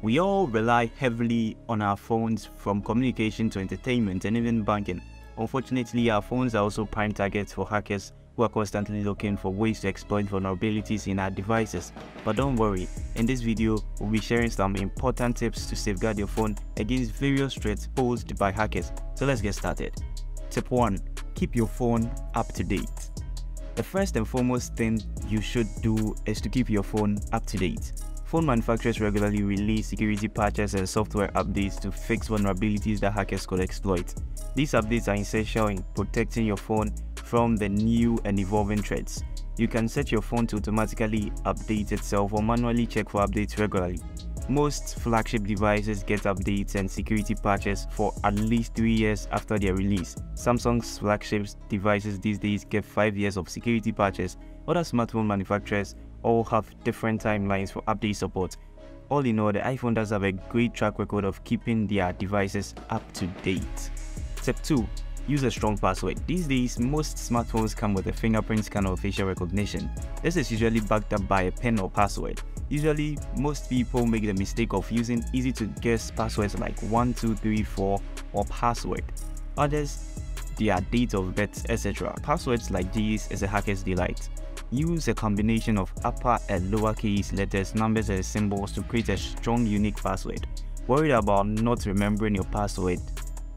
We all rely heavily on our phones, from communication to entertainment and even banking. Unfortunately, our phones are also prime targets for hackers who are constantly looking for ways to exploit vulnerabilities in our devices. But don't worry, in this video, we'll be sharing some important tips to safeguard your phone against various threats posed by hackers. So let's get started. Tip 1. Keep your phone up to date. The first and foremost thing you should do is to keep your phone up to date. Phone manufacturers regularly release security patches and software updates to fix vulnerabilities that hackers could exploit. These updates are essential in protecting your phone from the new and evolving threats. You can set your phone to automatically update itself or manually check for updates regularly. Most flagship devices get updates and security patches for at least 3 years after their release. Samsung's flagship devices these days get 5 years of security patches. Other smartphone manufacturers all have different timelines for update support. All in all, the iPhone does have a great track record of keeping their devices up to date. Step 2. Use a strong password. These days, most smartphones come with a fingerprint scanner or facial recognition. This is usually backed up by a PIN or password. Usually, most people make the mistake of using easy-to-guess passwords like 1234 or password. Others, their date of birth, etc. Passwords like these is a hacker's delight. Use a combination of upper and lowercase letters, numbers and symbols to create a strong unique password. Worried about not remembering your password?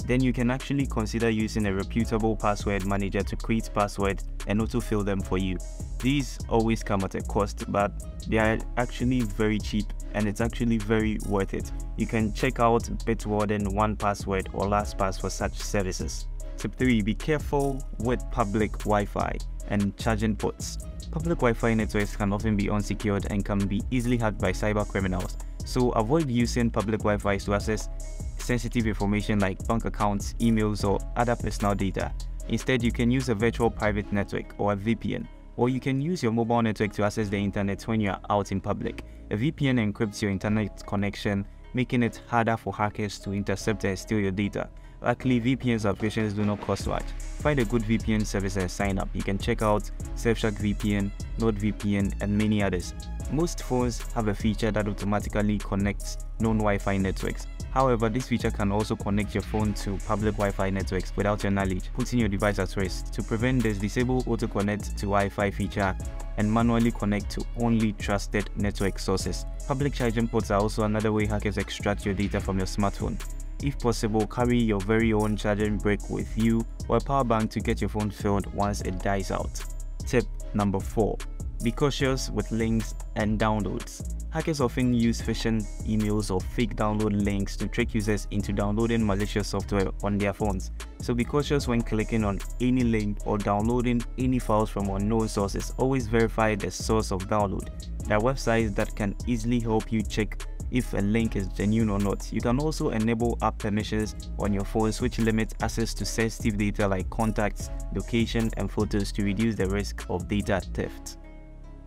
Then you can actually consider using a reputable password manager to create passwords and autofill them for you. These always come at a cost, but they are actually very cheap and it's actually very worth it. You can check out Bitwarden, 1Password or LastPass for such services. Tip 3. Be careful with public Wi-Fi and charging ports. Public Wi-Fi networks can often be unsecured and can be easily hacked by cyber criminals. So avoid using public Wi-Fi to access sensitive information like bank accounts, emails or other personal data. Instead, you can use a virtual private network or a VPN, or you can use your mobile network to access the internet when you are out in public. A VPN encrypts your internet connection, making it harder for hackers to intercept and steal your data. Luckily, VPN subscriptions do not cost much. Find a good VPN service and sign up. You can check out Surfshark VPN, NordVPN, and many others. Most phones have a feature that automatically connects non-Wi-Fi networks. However, this feature can also connect your phone to public Wi-Fi networks without your knowledge, putting your device at risk. To prevent this, disable auto-connect to Wi-Fi feature and manually connect to only trusted network sources. Public charging ports are also another way hackers extract your data from your smartphone. If possible, carry your very own charging brick with you or a power bank to get your phone filled once it dies out. Tip number 4. Be cautious with links and downloads. Hackers often use phishing emails or fake download links to trick users into downloading malicious software on their phones. So be cautious when clicking on any link or downloading any files from unknown sources. Always verify the source of download. There are websites that can easily help you check if a link is genuine or not. You can also enable app permissions on your phones, which limit access to sensitive data like contacts, location, and photos to reduce the risk of data theft.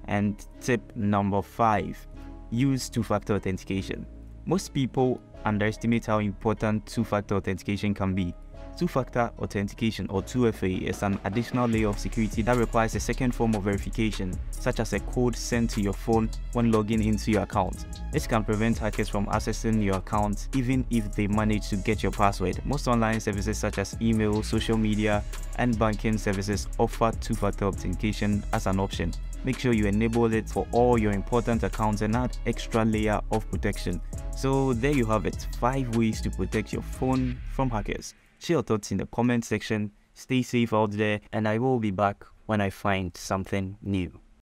And tip number 5. Use two-factor authentication. Most people underestimate how important two-factor authentication can be. Two-factor authentication, or 2FA, is an additional layer of security that requires a second form of verification, such as a code sent to your phone when logging into your account. This can prevent hackers from accessing your account even if they manage to get your password. Most online services such as email, social media, and banking services offer two-factor authentication as an option. Make sure you enable it for all your important accounts and add extra layer of protection. So there you have it, 5 ways to protect your phone from hackers. Share your thoughts in the comment section. Stay safe out there, and I will be back when I find something new.